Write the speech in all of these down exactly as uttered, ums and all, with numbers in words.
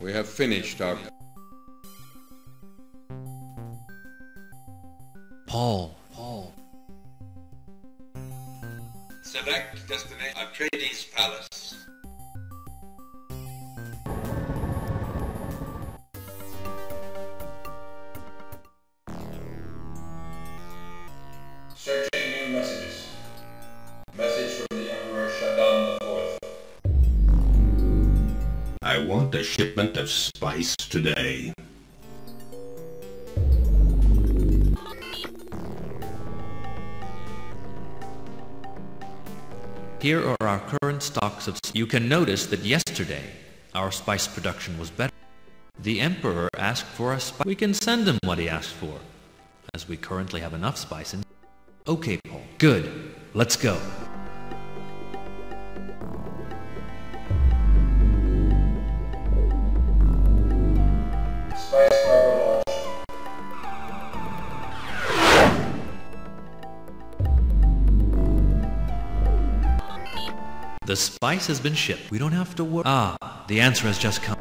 We have finished our... Paul. Paul. Select destination Atreides Palace. Searching new messages. Message from the Emperor Shaddam the fourth. I want a shipment of spice today. Here are our current stocks of... You can notice that yesterday, our spice production was better. The Emperor asked for a spice. We can send him what he asked for, as we currently have enough spice in... Okay, Paul. Good. Let's go. The spice has been shipped. We don't have to worry. Ah, the answer has just come.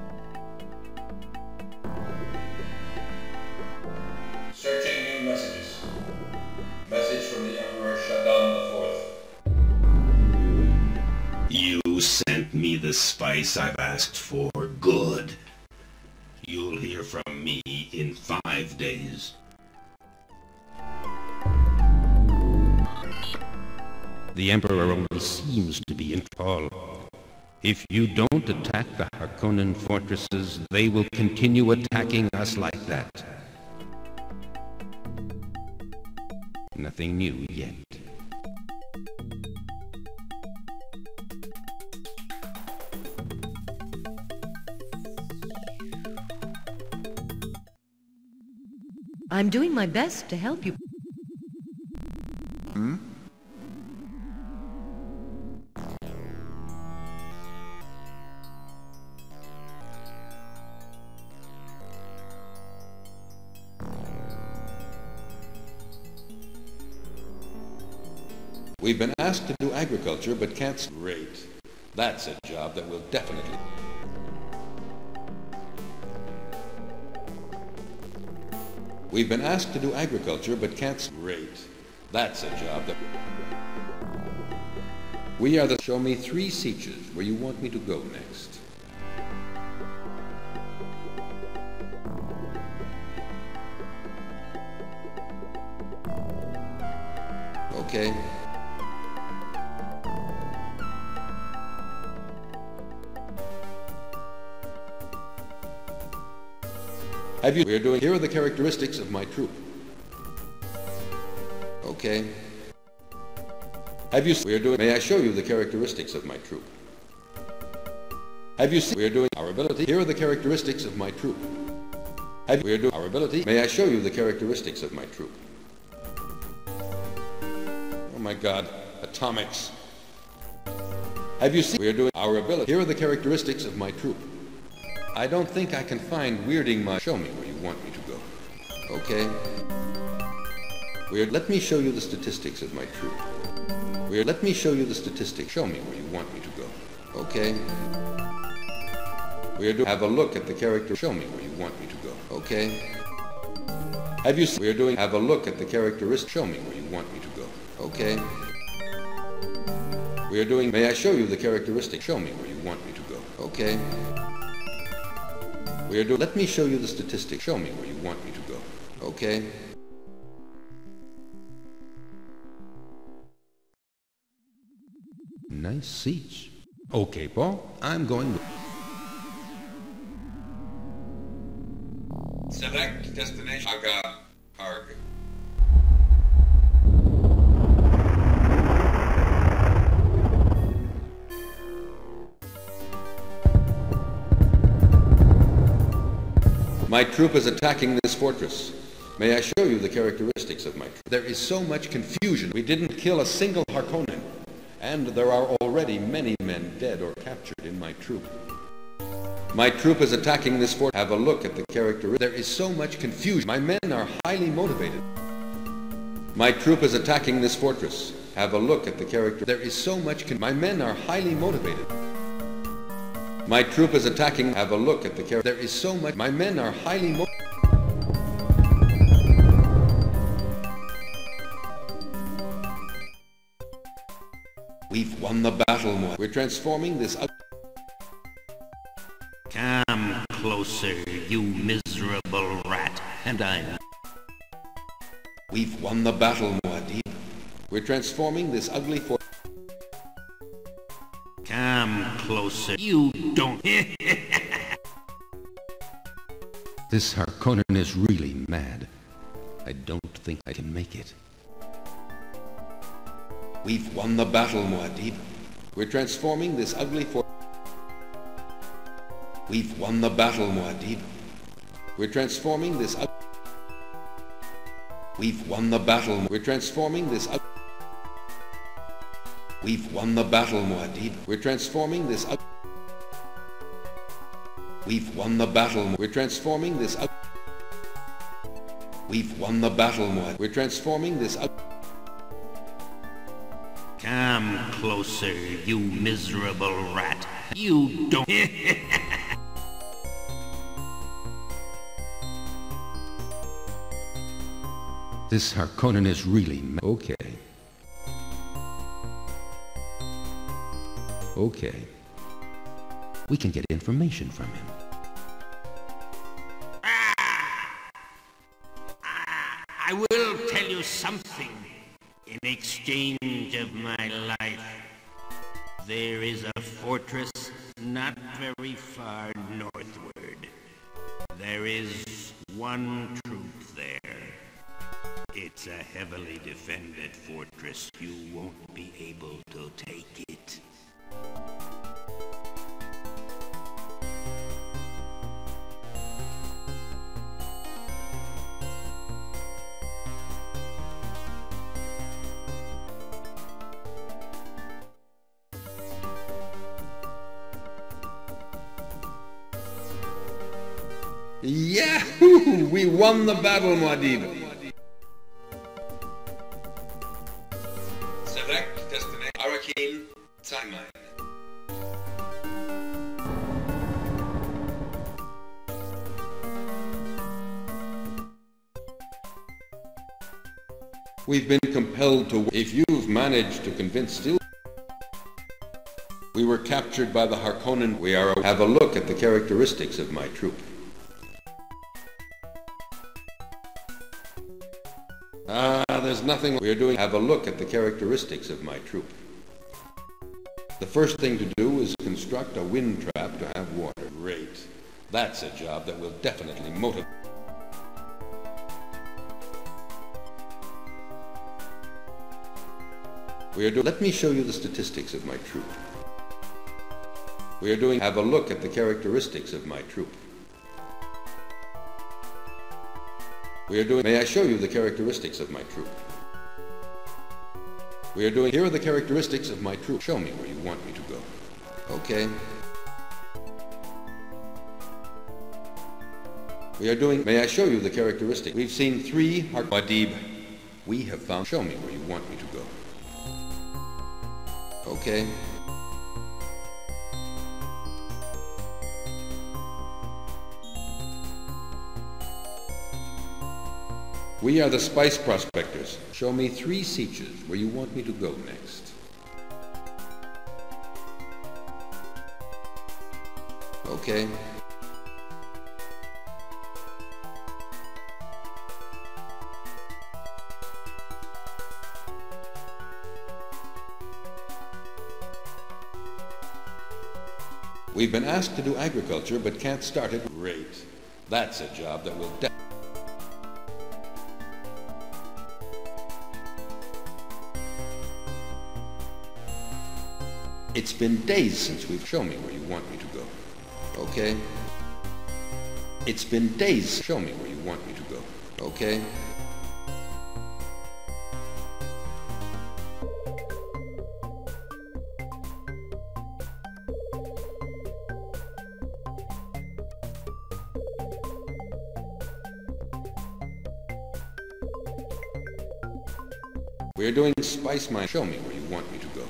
Searching new messages. Message from the Emperor Shaddam the fourth. You sent me the spice I've asked for. Good. You'll hear from me in five days. The Emperor only seems to be in Paul. If you don't attack the Harkonnen fortresses, they will continue attacking us like that. Nothing new yet. I'm doing my best to help you. Hmm? We've been asked to do agriculture, but can't... Great. That's a job that will definitely... We've been asked to do agriculture, but can't... Great. That's a job that... We are the... Show me three sieges where you want me to go next. Okay. Have you... We're doing... Here are the characteristics of my troop. Okay. Have you... We're doing... May I show you the characteristics of my troop? Have you seen... We're doing... Our ability... Here are the characteristics of my troop. Have... We're doing... Our ability... May I show you the characteristics of my troop? Oh my God. Atomics. Have you seen... We're doing... Our ability... Here are the characteristics of my troop. I don't think I can find weirding my... Show me where you want me to go. Okay. Weird. Let me show you the statistics of my troop. Weird. Let me show you the statistics. Show me where you want me to go. Okay. Weird. Have a look at the character. Show me where you want me to go. Okay. Have you seen... We're doing... Have a look at the characteristics. Show me where you want me to go. Okay. We're doing... May I show you the characteristics? Show me where you want me to go. Okay. We're doing... Let me show you the statistics. Show me where you want me to go. Okay? Nice siege. Okay, Paul. I'm going with... Select destination. Aga. Arg. My troop is attacking this fortress. May I show you the characteristics of my troop? There is so much confusion. We didn't kill a single Harkonnen. And there are already many men dead or captured in my troop. My troop is attacking this fortress. Have a look at the characteristics. There is so much confusion. My men are highly motivated. My troop is attacking this fortress. Have a look at the character. There is so much con- My men are highly motivated. My troop is attacking. Have a look at the carriage. There is so much. My men are highly motivated. We've won the battle. We're transforming this. Come closer, you miserable rat, and I'm. We've won the battle, Muad'Dib. We're transforming this ugly force. Come closer. You don't. This Harkonnen is really mad. I don't think I can make it. We've won the battle, Muad'Dib. We're transforming this ugly force. We've won the battle, Muad'Dib. We're transforming this ugly. We've won the battle. We're transforming this ugly. We've won the battle, Muad'Dib. We're transforming this up. We've won the battle. We're transforming this up. We've won the battle, Muad'Dib. We're transforming this up. Come closer, you miserable rat. You don't. This Harkonnen is really mad. Okay. Okay. We can get information from him. Ah, ah, I will tell you something in exchange of my life. There is a fortress not very far northward. There is one troop there. It's a heavily defended fortress. You won't be able to take it. Yahoo! We won the battle, Muad'Dib. Select destination. Arrakeen timeline. We've been compelled to. If you've managed to convince Stilgar, we were captured by the Harkonnen. We are. Have a look at the characteristics of my troop. Ah, there's nothing we're doing. Have a look at the characteristics of my troop. The first thing to do is construct a wind trap to have water. Great. That's a job that will definitely motivate. We are doing. Let me show you the statistics of my troop. We are doing. Have a look at the characteristics of my troop. We are doing. May I show you the characteristics of my troop? We are doing. Here are the characteristics of my troop. Show me where you want me to go. Okay. We are doing. May I show you the characteristics? We've seen three Muad'Dib. We have found. Show me where you want me to go. Okay. We are the spice prospectors. Show me three sieges where you want me to go next. Okay. We've been asked to do agriculture but can't start it. Great. That's a job that will definitely. It's been days since we've shown me where you want me to go. Okay. It's been days. Show me where you want me to go. Okay. We're doing spice mine. Show me where you want me to go.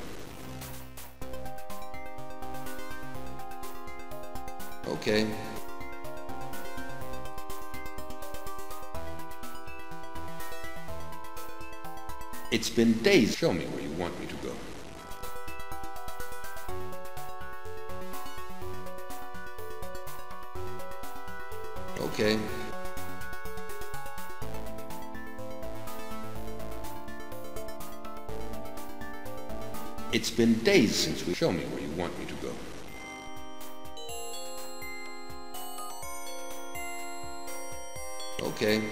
Okay. It's been days. Show me where you want me to go. Okay. It's been days since we... Show me where you want me to go. Okay.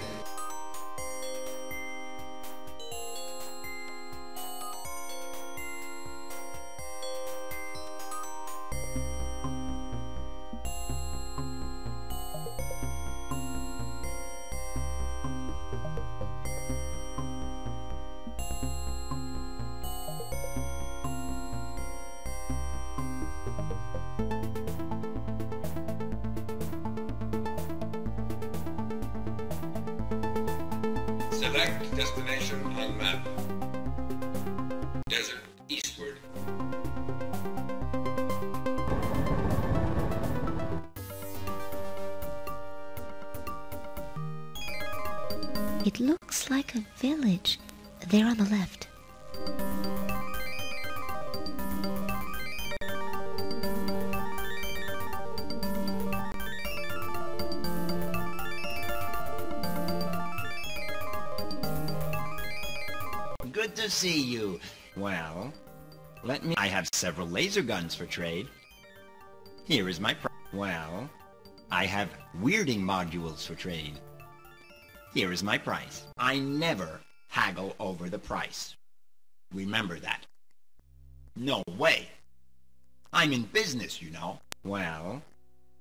Select destination on map. Desert eastward. It looks like a village. There on the left. Good to see you. Well, let me... I have several laser guns for trade. Here is my pro... Well, I have weirding modules for trade. Here is my price. I never haggle over the price. Remember that. No way. I'm in business, you know. Well,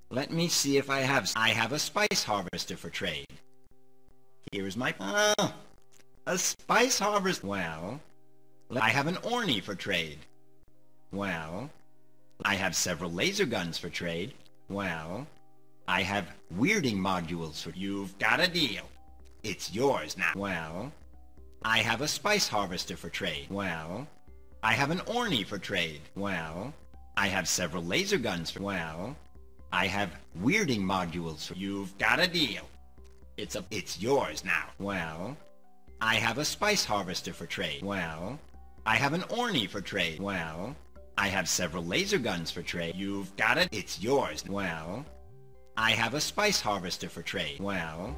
let me see if I have... I have a spice harvester for trade. Here is my... Oh. A spice harvest. Well, I have an orny for trade. Well, I have several laser guns for trade. Well, I have weirding modules for... You've got a deal. It's yours now. Well, I have a spice harvester for trade. Well, I have an orny for trade. Well, I have several laser guns for... Well, I have weirding modules for... You've got a deal. It's a... It's yours now. Well... I have a spice harvester for trade. Well, I have an orny for trade. Well, I have several laser guns for trade. You've got it. It's yours. Well, I have a spice harvester for trade. Well...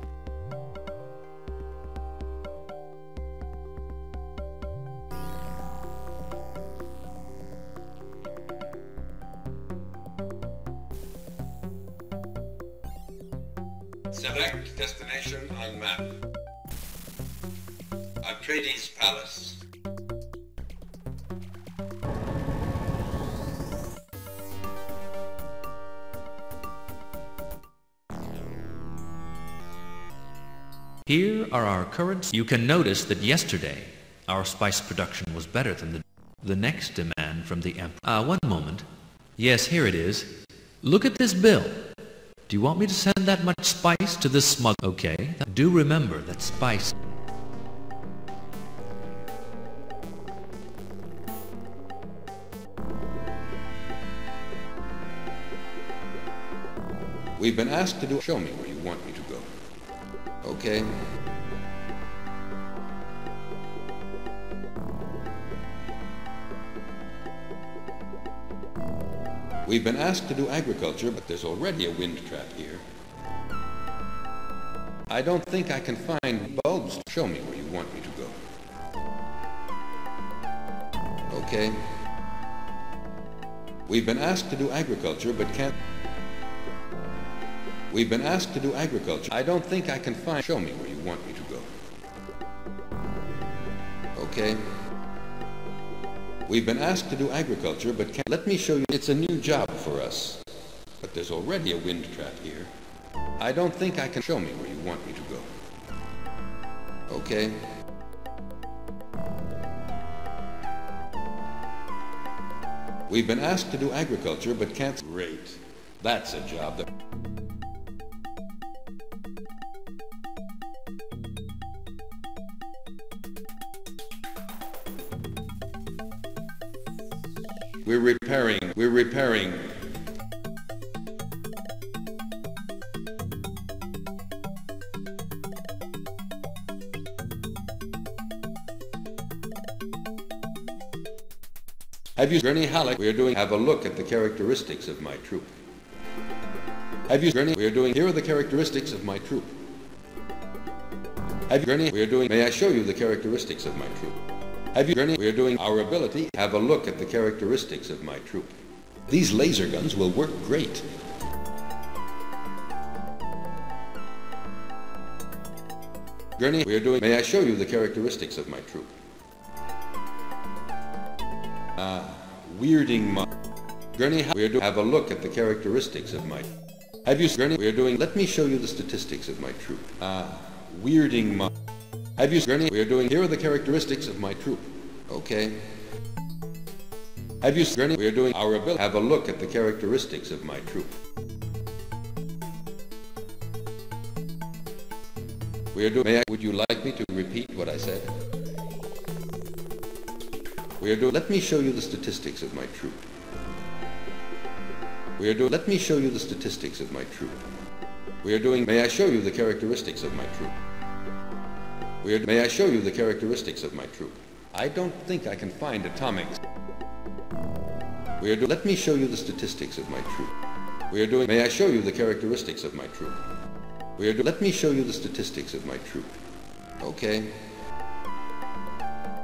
Select destination on map. Atreides Palace. Here are our currents. You can notice that yesterday our spice production was better than the the next demand from the Emperor. Ah, uh, one moment. Yes, here it is. Look at this bill. Do you want me to send that much spice to this smug? Okay. Do remember that spice. We've been asked to do... Show me where you want me to go. Okay. We've been asked to do agriculture, but there's already a wind trap here. I don't think I can find bulbs. Show me where you want me to go. Okay. We've been asked to do agriculture, but can't... We've been asked to do agriculture. I don't think I can find... Show me where you want me to go. Okay. We've been asked to do agriculture, but can't... Let me show you... It's a new job for us. But there's already a wind trap here. I don't think I can... Show me where you want me to go. Okay. We've been asked to do agriculture, but can't... Great. That's a job that... We're repairing, we're repairing. Have you Gurney Halleck? We are doing have a look at the characteristics of my troop. Have you Gurney? We are doing here are the characteristics of my troop. Have you Gurney? We are doing may I show you the characteristics of my troop. Have you Gurney? We are doing our ability have a look at the characteristics of my troop. These laser guns will work great. Gurney, we are doing. May I show you the characteristics of my troop? Uh, weirding my. Gurney, we are doing. Have a look at the characteristics of my. Have you, Gurney? We are doing. Let me show you the statistics of my troop. Uh, weirding my. Have you, Gurney? We are doing. Here are the characteristics of my troop. Okay. Have you, Gurney? We are doing our ability. Have a look at the characteristics of my troop. We're doing. May I, would you like me to repeat what I said? We're doing. Let me show you the statistics of my troop. We're doing. Let me show you the statistics of my troop. We're doing. May I show you the characteristics of my troop? We're. May I show you the characteristics of my troop? I don't think I can find atomics. We're doing. Let me show you the statistics of my troop. We're doing. May I show you the characteristics of my troop? We are do Let me show you the statistics of my troop. Okay.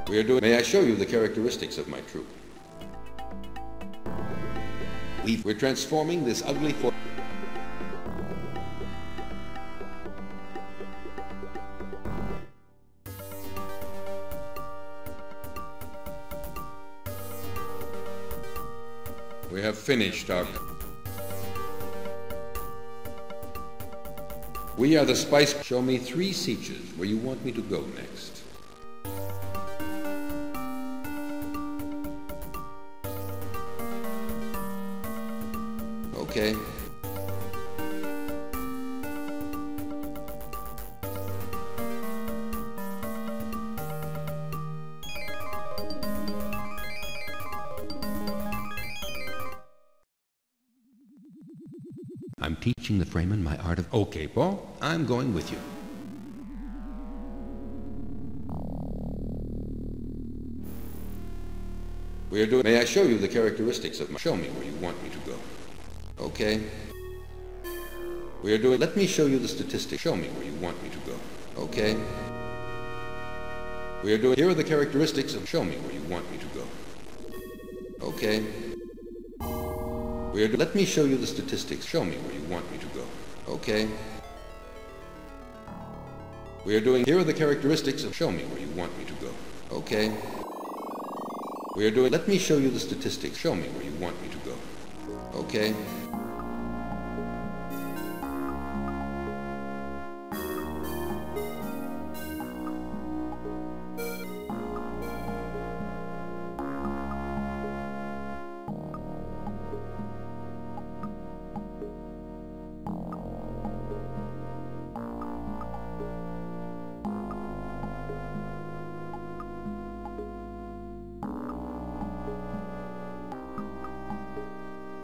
We are doing. May I show you the characteristics of my troop? We've We're transforming this ugly for. We have finished our. We are the spice. Show me three sieges where you want me to go next. Okay. Teaching the Fremen my art of... Okay, Paul, I'm going with you. We are doing... May I show you the characteristics of my... Show me where you want me to go. Okay. We are doing... Let me show you the statistics. Show me where you want me to go. Okay. We are doing... Here are the characteristics of... Show me where you want me to go. Okay. We're do Let me show you the statistics. Show me where you want me to go. Okay. We are doing. Here are the characteristics of. Show me where you want me to go. Okay. We are doing. Let me show you the statistics. Show me where you want me to go. Okay.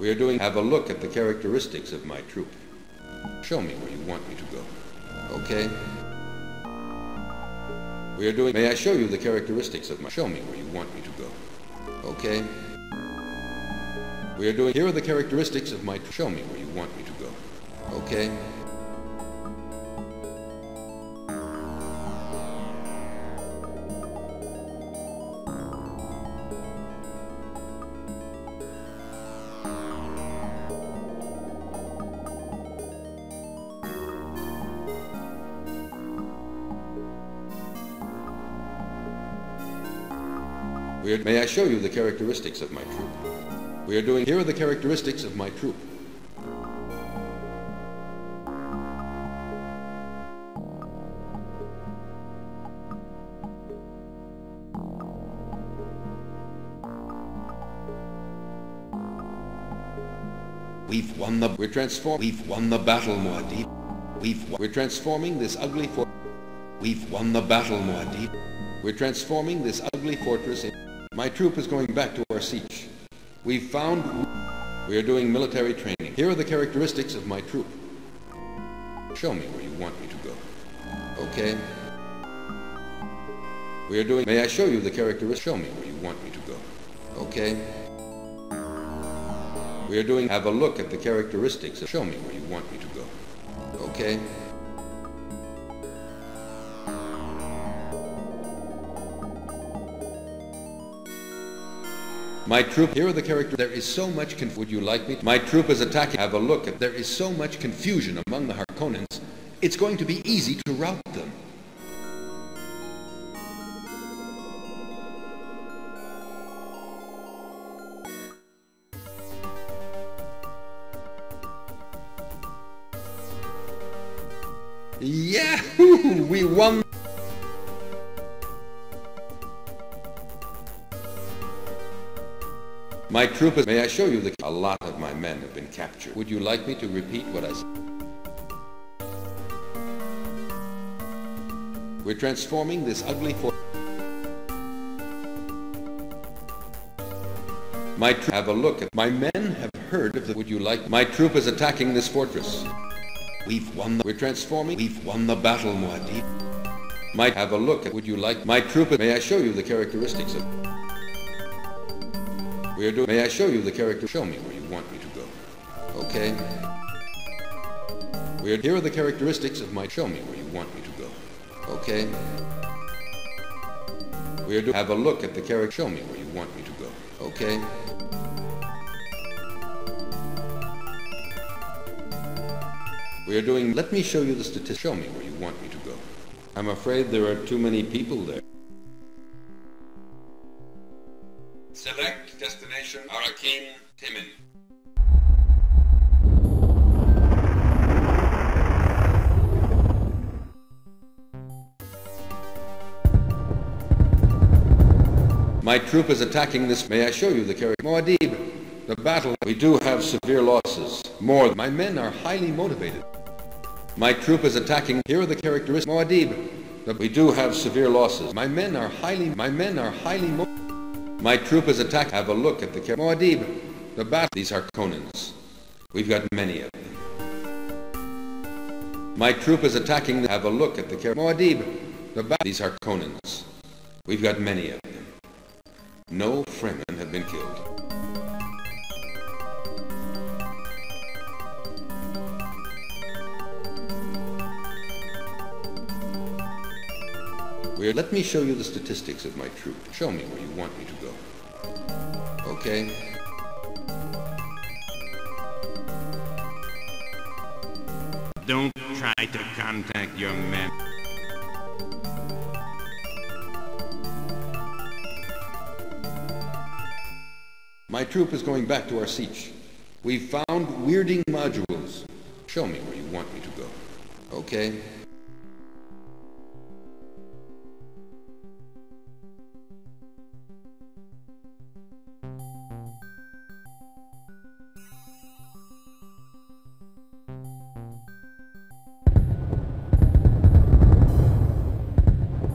We are doing have a look at the characteristics of my troop. Show me where you want me to go. Okay. We are doing may I show you the characteristics of my show me where you want me to go. Okay. We are doing here are the characteristics of my show me where you want me to go. Okay. May I show you the characteristics of my troop? We are doing. Here are the characteristics of my troop. We've won the. We're transform. We've won the battle, Muad'Dib. We've. Won. We're transforming this ugly fort. We've won the battle, Muad'Dib. We're transforming this ugly fortress. In My troop is going back to our siege. We've found... We are doing military training. Here are the characteristics of my troop. Show me where you want me to go. Okay. We are doing... May I show you the characteristics? Show me where you want me to go. Okay. we are doing, have a look at the characteristics and show me where you want me to go. Okay? My troop, here are the characters. There is so much confusion. Would you like me? My troop is attacking. Have a look at. There is so much confusion among the Harkonnens. It's going to be easy to rout them. Yahoo! We won! My troop is... May I show you the... A lot of my men have been captured. Would you like me to repeat what I said? We're transforming this ugly force. My troop... Have a look at... My men have heard of the... Would you like... My troop is attacking this fortress. We've won the... We're transforming... We've won the battle, Muad'Dib. Might have a look at... Would you like... My troop... May I show you the characteristics of... We're doing... May I show you the character... Show me where you want me to go. Okay? We're... Here are the characteristics of my... Show me where you want me to go. Okay? We're doing... Have a look at the character... Show me where you want me to go. Okay? We are doing... Let me show you the statistics. Show me where you want me to go. I'm afraid there are too many people there. Select destination Arrakeen, Timin. My troop is attacking this... May I show you the character? Muad'Dib, the battle... We do have severe losses. More... My men are highly motivated. My troop is attacking. Here are the characteristics. Muad'Dib. We do have severe losses. My men are highly. My men are highly. Mo my troop is attacking. Have a look at the Muad'Dib. The battle. These Harkonnens. We've got many of them. My troop is attacking. Have a look at the Muad'Dib. The battle. These Harkonnens. We've got many of them. No Fremen have been killed. Let me show you the statistics of my troop. Show me where you want me to go. Okay? Don't try to contact your men. My troop is going back to our siege. We found weirding modules. Show me where you want me to go. Okay?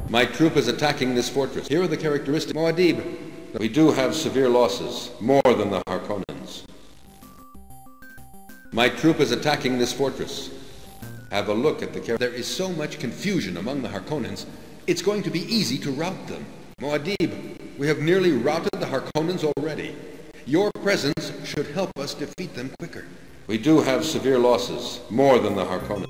My troop is attacking this fortress. Here are the characteristics. Muad'Dib. We do have severe losses, more than the Harkonnens. My troop is attacking this fortress. Have a look at the character. There is so much confusion among the Harkonnens, it's going to be easy to rout them. Muad'Dib, we have nearly routed the Harkonnens already. Your presence should help us defeat them quicker. We do have severe losses, more than the Harkonnens.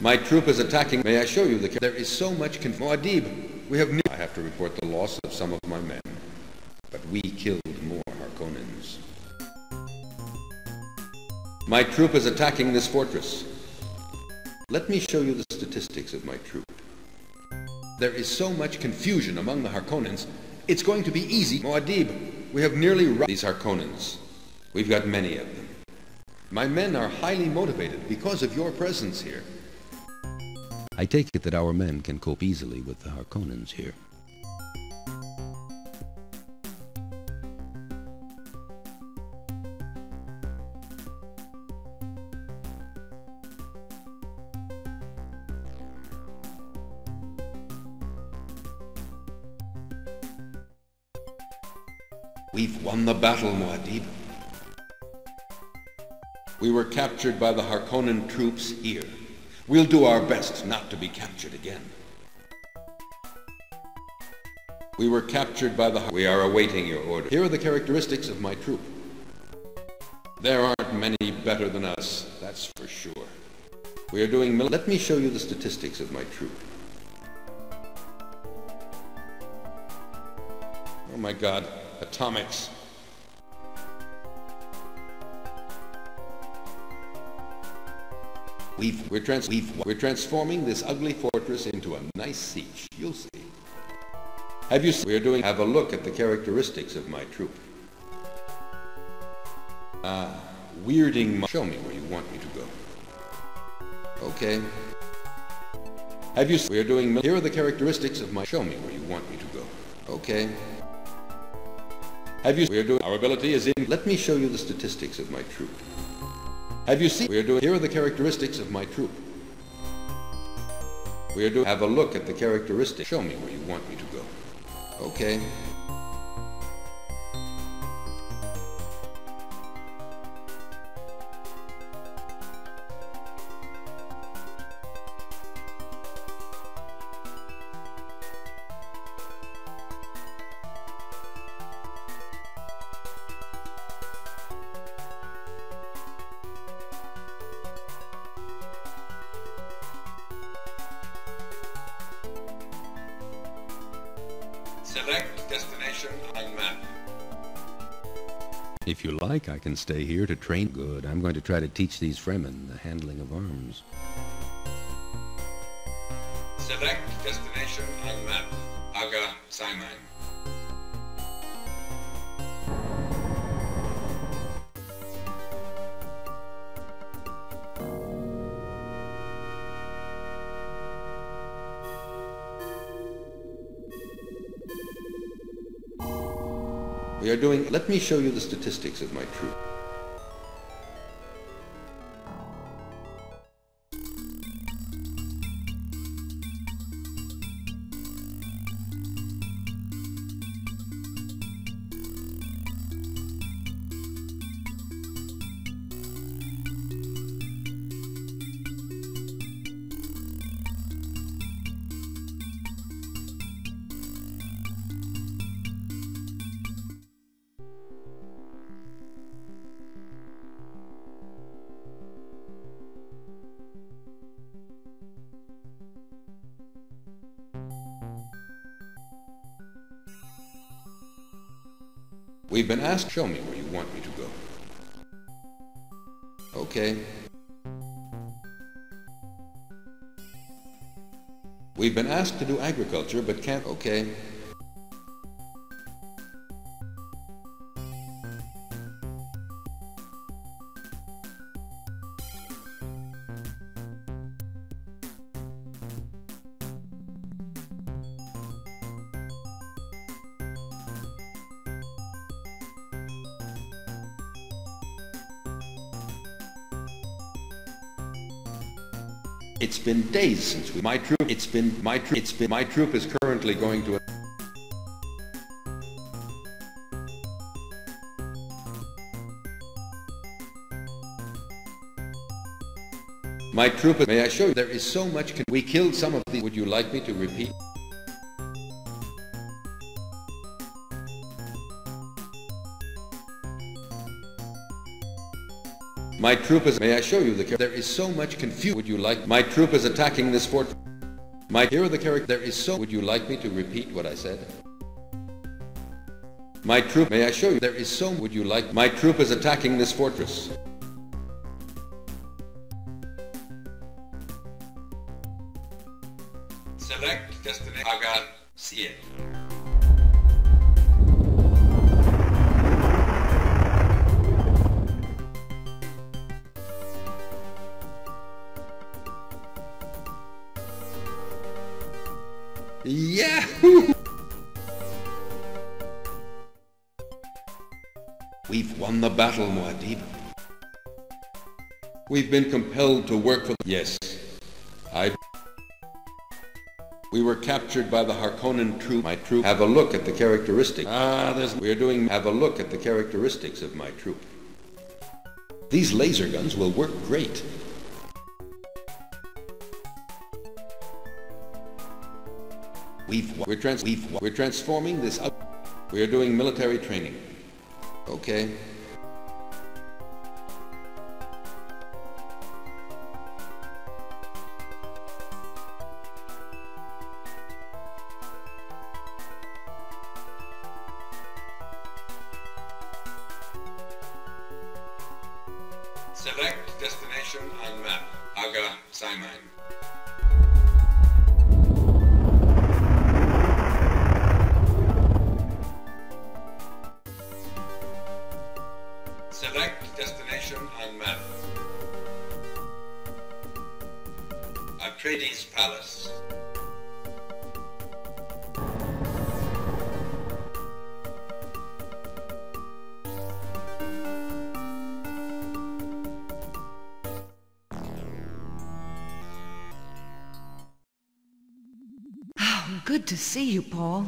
My troop is attacking. May I show you the... There is so much... Muad'Dib, we have... I have to report the loss of some of my men. But we killed more Harkonnens. My troop is attacking this fortress. Let me show you the statistics of my troop. There is so much confusion among the Harkonnens. It's going to be easy. Muad'Dib, we have nearly... These Harkonnens. We've got many of them. My men are highly motivated because of your presence here. I take it that our men can cope easily with the Harkonnens here. We've won the battle, Muad'Dib. We were captured by the Harkonnen troops here. We'll do our best not to be captured again. We were captured by the... We are awaiting your order. Here are the characteristics of my troop. There aren't many better than us, that's for sure. We are doing mil- Let me show you the statistics of my troop. Oh my god, atomics. We've, we're, trans we've, we're transforming this ugly fortress into a nice siege, you'll see. Have you seen? We're doing, have a look at the characteristics of my troop. Ah, uh, weirding, show me where you want me to go. Okay. Have you, we're doing, here are the characteristics of my, show me where you want me to go. Okay. Have you, we're doing, our ability is in, let me show you the statistics of my troop. Have you seen? We are doing. Here are the characteristics of my troop. We are doing. Have a look at the characteristics. Show me where you want me to go. Okay. Select destination on map. If you like, I can stay here to train. Good, I'm going to try to teach these Fremen the handling of arms. Select destination on map. Aga Simon. We are doing, let me show you the statistics of my troop. We've been asked, show me where you want me to go. Okay. We've been asked to do agriculture, but can't, okay. It's been days since we, my troop, it's been, my troop, it's been, my troop is currently going to a my troop, may I show you, there is so much, can we killed some of these, would you like me to repeat? My troop is, may I show you the character? There is so much confusion. Would you like, my troop is attacking this fort. My, here are the character, there is so, would you like me to repeat what I said? My troop, may I show you, there is so, would you like, my troop is attacking this fortress. Select destination. I got, see it. Yahoo! We've won the battle, Muad'Dib. We've been compelled to work for the- Yes. I- We were captured by the Harkonnen troop. My troop- Have a look at the characteristics. Ah, there's- We're doing- Have a look at the characteristics of my troop. These laser guns will work great. We've, we're, trans we've, we're transforming this up. We're doing military training. Okay. Direction and Map, Aga Simon. Select Destination and Map. Atreides Palace. Good to see you, Paul.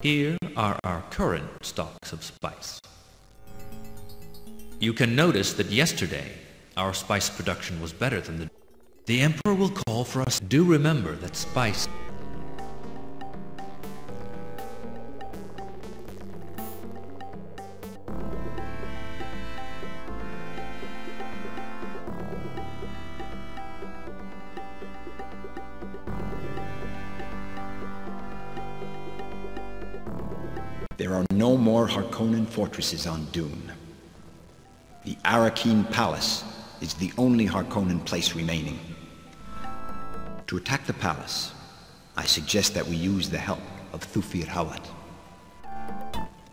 Here are our current stocks of spice. You can notice that yesterday our spice production was better than the... The Emperor will call for us. Do remember that spice... There are no more Harkonnen fortresses on Dune. The Arrakeen Palace is the only Harkonnen place remaining. To attack the palace, I suggest that we use the help of Thufir Hawat.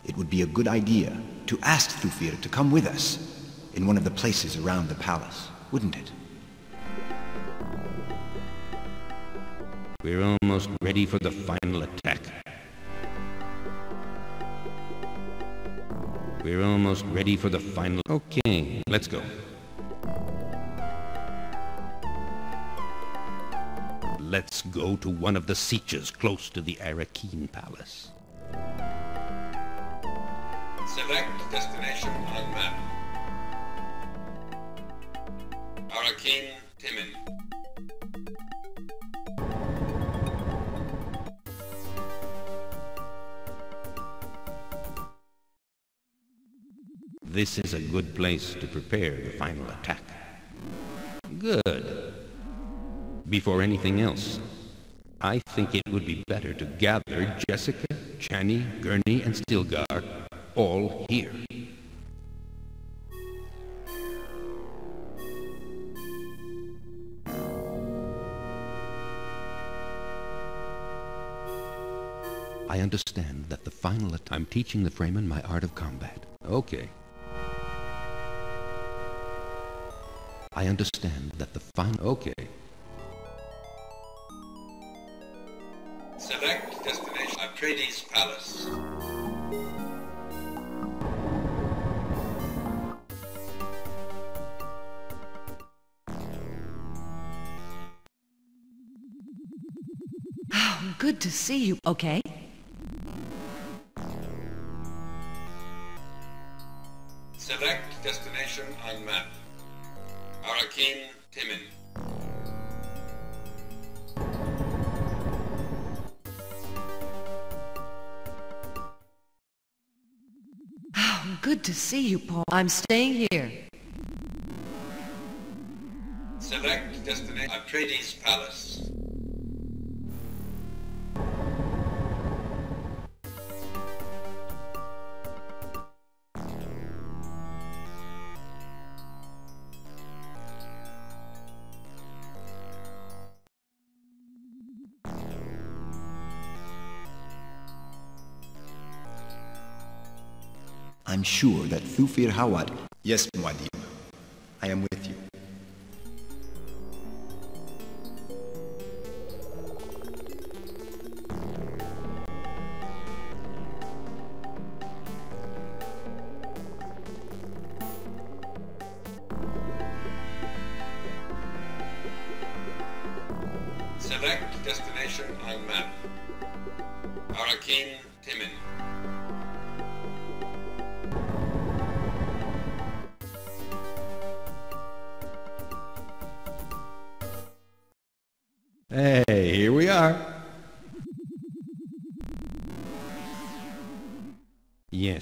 It would be a good idea to ask Thufir to come with us in one of the places around the palace, wouldn't it? We're almost ready for the final attack. We're almost ready for the final... Okay, let's go. Let's go to one of the sieges close to the Arrakeen Palace. Select destination on map. Arrakeen, Timin. This is a good place to prepare the final attack. Good. Before anything else, I think it would be better to gather Jessica, Chani, Gurney, and Stilgar all here. I understand that the final attack... I'm teaching the Fremen my art of combat. Okay. I understand that the final... Okay. Select destination Atreides Palace. Oh, good to see you. Okay. Select destination on map. Arrakeen, Timin. Oh, good to see you, Paul. I'm staying here. Select destination Atreides Palace. I'm sure that Thufir Hawat... Yes, Muad'Dib. I am with you. Select destination on map. Arrakeen, Timin. Hey, here we are. Yes,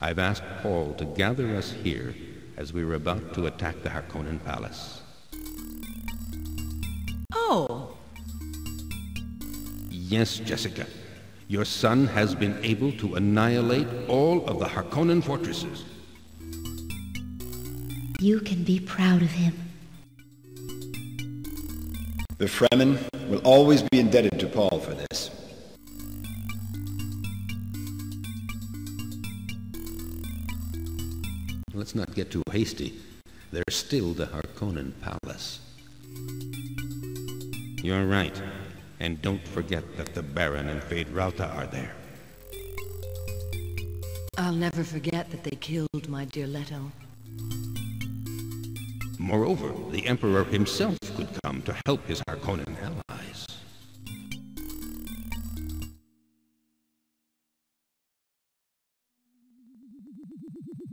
I've asked Paul to gather us here as we were about to attack the Harkonnen Palace. Oh. Yes, Jessica. Your son has been able to annihilate all of the Harkonnen fortresses. You can be proud of him. The Fremen will always be indebted to Paul for this. Let's not get too hasty. There's still the Harkonnen palace. You're right. And don't forget that the Baron and Feyd-Rautha are there. I'll never forget that they killed my dear Leto. Moreover, the Emperor himself could come to help his Harkonnen allies.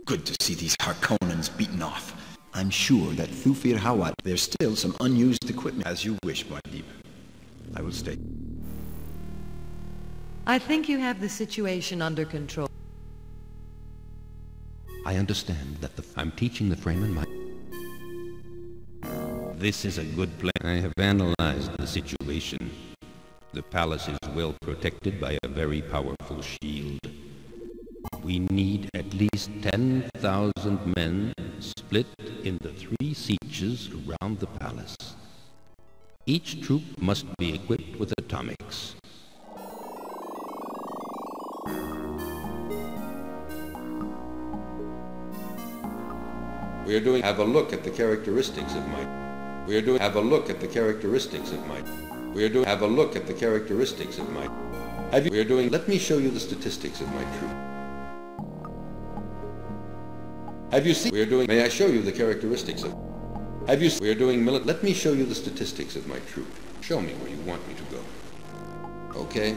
Good to see these Harkonnens beaten off. I'm sure that Thufir Hawat, there's still some unused equipment. As you wish, Muad'Dib. I will stay. I think you have the situation under control. I understand that the... I'm teaching the Fremen my... This is a good plan. I have analyzed the situation. The palace is well protected by a very powerful shield. We need at least ten thousand men split into three sieges around the palace. Each troop must be equipped with atomics. We are doing... Have a look at the characteristics of my... We are doing have a look at the characteristics of my We are doing have a look at the characteristics of my Have you we are doing let me show you the statistics of my troop. Have you seen we are doing may I show you the characteristics of Have you we are doing millet let me show you the statistics of my troop. Show me where you want me to go. Okay.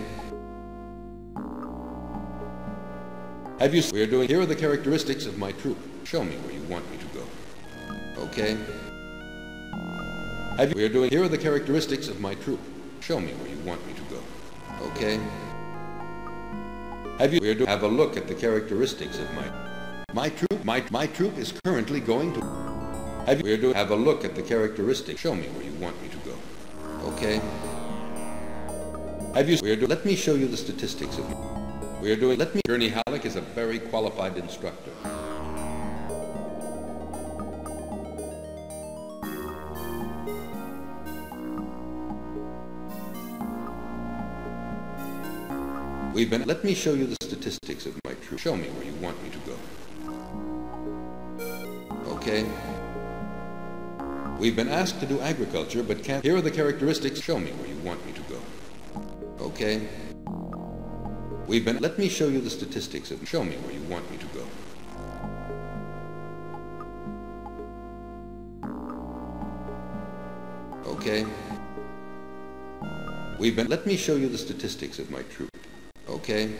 Have you we are doing here are the characteristics of my troop. Show me where you want me to go. Okay. Have you, we are doing, here are the characteristics of my troop. Show me where you want me to go. Okay. Have you, we are doing, have a look at the characteristics of my, my troop, my, my troop is currently going to, have you, we are doing, have a look at the characteristics, show me where you want me to go. Okay. Have you, we are doing, let me show you the statistics of, my, we are doing, let me, Gurney Halleck is a very qualified instructor. We've been... Let me show you the statistics of my troop. Show me where you want me to go. Okay. We've been asked to do agriculture, but can't... Here are the characteristics. Show me where you want me to go. Okay. We've been... Let me show you the statistics of... Show me where you want me to go. Okay. We've been... Let me show you the statistics of my troop. Okay.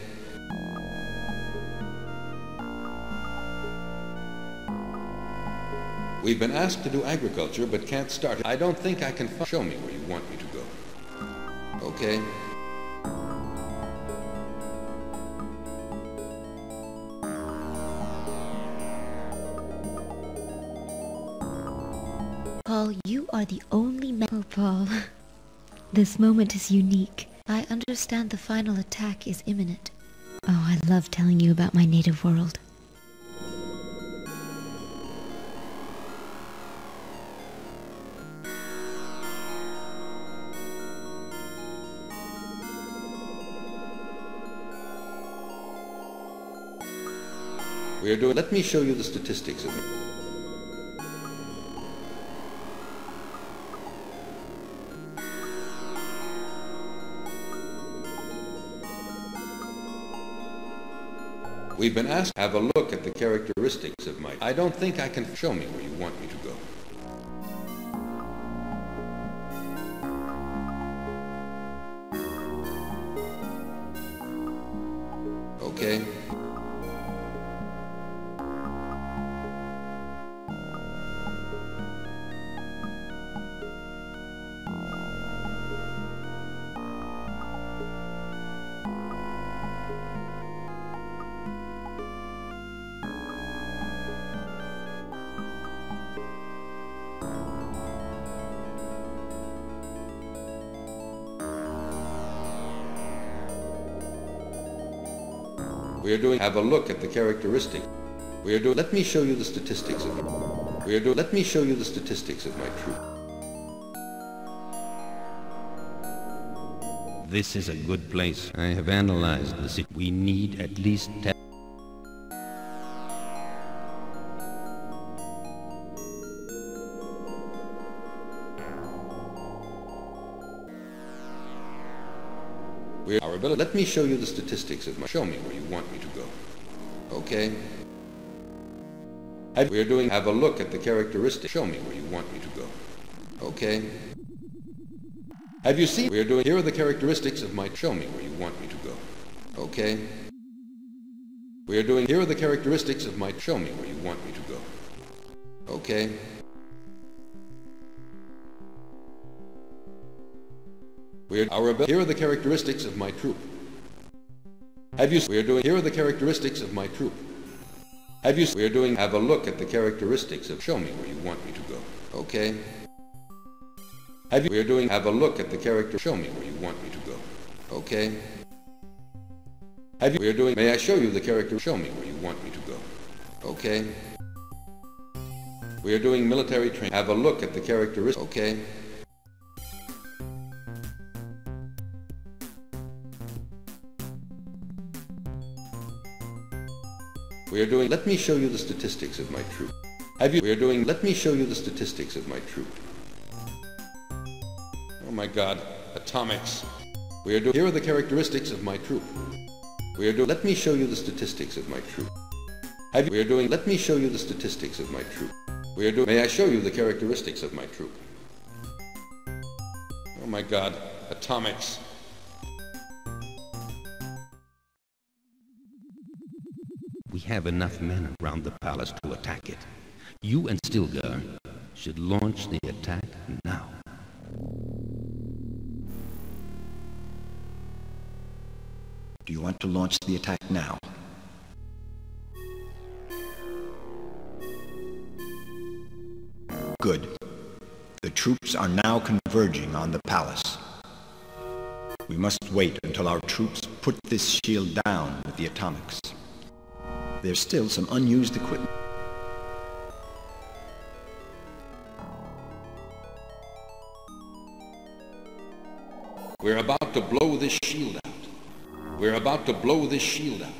We've been asked to do agriculture, but can't start. I don't think I can find... Show me where you want me to go. Okay. Paul, you are the only man... Oh, Paul. This moment is unique. I understand the final attack is imminent. Oh, I love telling you about my native world. We are doing... Let me show you the statistics of it. We've been asked to have a look at the characteristics of my... I don't think I can... Show me where you want me to go. Okay. We are doing have a look at the characteristic. We are doing let me show you the statistics of my, we are doing let me show you the statistics of my troop. This is a good place. I have analyzed the city. We need at least ten. We're our ability. Let me show you the statistics of my. Show me where you want me to go. Okay. I, we're doing. Have a look at the characteristics. Show me where you want me to go. Okay. Have you seen? We're doing. Here are the characteristics of my. Show me where you want me to go. Okay. We're doing. Here are the characteristics of my. Show me where you want me to go. Okay. We're our here are the characteristics of my troop. Have you we're doing here are the characteristics of my troop. Have you we're doing have a look at the characteristics of show me where you want me to go. Okay. Have you we're doing have a look at the character show me where you want me to go. Okay. Have you we're doing may I show you the character show me where you want me to go. Okay. We are doing military train have a look at the characteristics. Okay. We are doing. Let me show you the statistics of my troop. Have you? We are doing. Let me show you the statistics of my troop. Oh my God! Atomics. We are doing. Here are the characteristics of my troop. We are doing. Let me show you the statistics of my troop. Have you? We are doing. Let me show you the statistics of my troop. We are doing. May I show you the characteristics of my troop? Oh my God! Atomics. We have enough men around the palace to attack it. You and Stilgar should launch the attack now. Do you want to launch the attack now? Good. The troops are now converging on the palace. We must wait until our troops put this shield down with the atomics. There's still some unused equipment. We're about to blow this shield out. We're about to blow this shield out.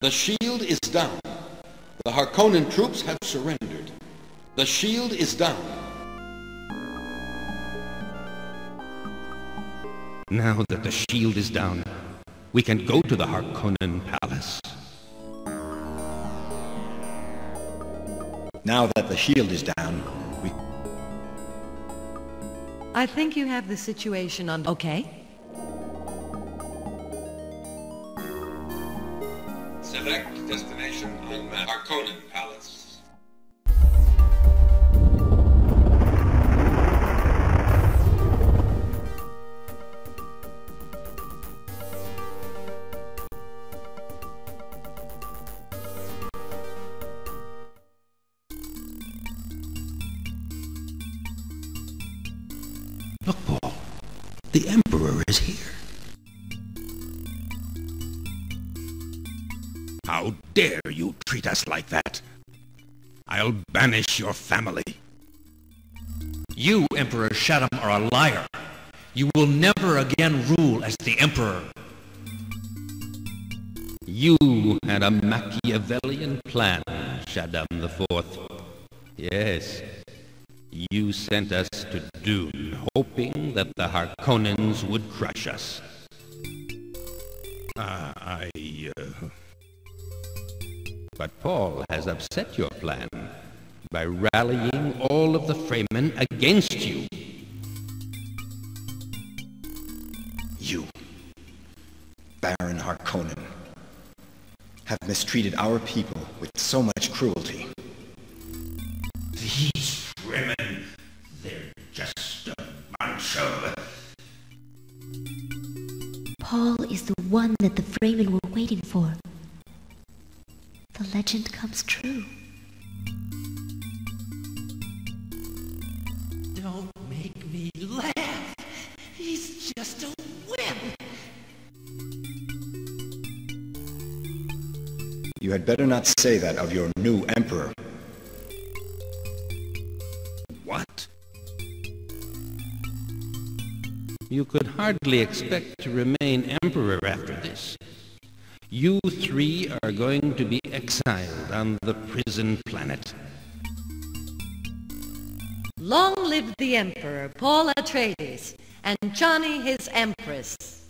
The shield is down. The Harkonnen troops have surrendered. The shield is down. Now that the shield is down, we can go to the Harkonnen palace. Now that the shield is down, we... I think you have the situation on... Okay. Select destination on map. Harkonnen Palace. Look, Paul. The Emperor is here. How dare you treat us like that? I'll banish your family. You, Emperor Shaddam, are a liar. You will never again rule as the Emperor. You had a Machiavellian plan, Shaddam the fourth. Yes, you sent us to Dune, hoping that the Harkonnens would crush us. Uh, I... Uh... But Paul has upset your plan by rallying all of the Fremen against you. mistreated our people with so much cruelty. These Fremen, they're just a bunch of... Paul is the one that the Fremen were waiting for. The legend comes true. Don't make me laugh! He's just a wimp! You had better not say that of your new emperor. What? You could hardly expect to remain emperor after this. You three are going to be exiled on the prison planet. Long live the Emperor, Paul Atreides, and Chani his Empress.